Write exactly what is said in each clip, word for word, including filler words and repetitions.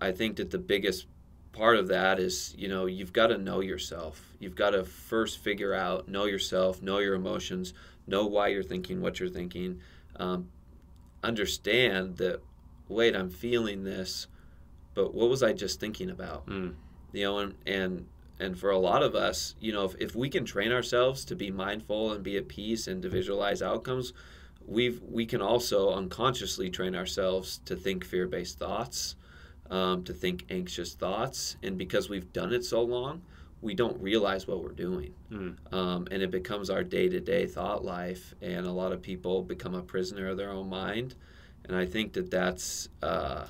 I think that the biggest part of that is, you know, you've got to know yourself. You've got to first figure out, know yourself, know your emotions, know why you're thinking what you're thinking. Um, understand that, wait, I'm feeling this, but what was I just thinking about? Mm. You know, and, and and for a lot of us, you know, if, if we can train ourselves to be mindful and be at peace and to visualize outcomes, we've we can also unconsciously train ourselves to think fear-based thoughts, um, to think anxious thoughts. And because we've done it so long, we don't realize what we're doing. Mm. Um, and it becomes our day-to-day thought life. And a lot of people become a prisoner of their own mind. And I think that that's, uh,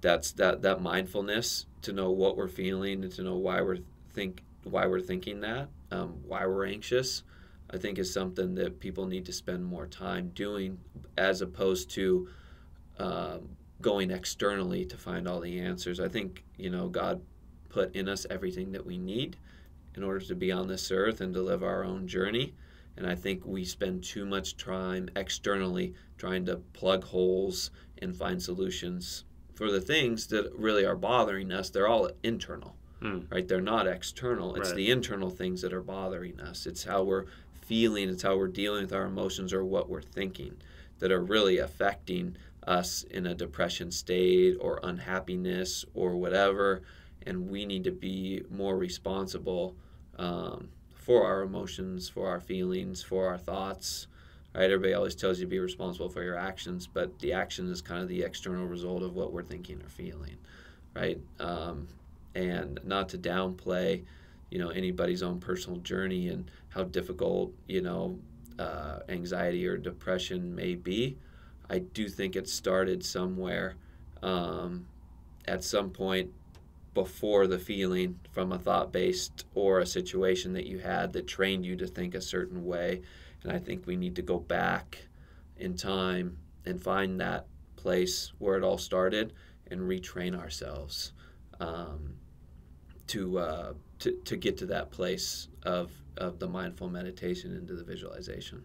that's that, that mindfulness to know what we're feeling and to know why we're, think, why we're thinking that, um, why we're anxious, I think is something that people need to spend more time doing as opposed to um, going externally to find all the answers. I think, you know, God put in us everything that we need in order to be on this earth and to live our own journey. And I think we spend too much time externally trying to plug holes and find solutions for the things that really are bothering us. They're all internal, hmm. right? They're not external. It's right. The internal things that are bothering us. It's how we're feeling, it's how we're dealing with our emotions or what we're thinking that are really affecting us in a depression state or unhappiness or whatever. And we need to be more responsible um, for our emotions, for our feelings, for our thoughts. Right? Everybody always tells you to be responsible for your actions, but the action is kind of the external result of what we're thinking or feeling, right? Um, and not to downplay, you know, anybody's own personal journey and how difficult, you know, uh, anxiety or depression may be. I do think it started somewhere um, at some point before the feeling from a thought-based or a situation that you had that trained you to think a certain way. And I think we need to go back in time and find that place where it all started and retrain ourselves um, to, uh, to, to get to that place of, of the mindful meditation into the visualization.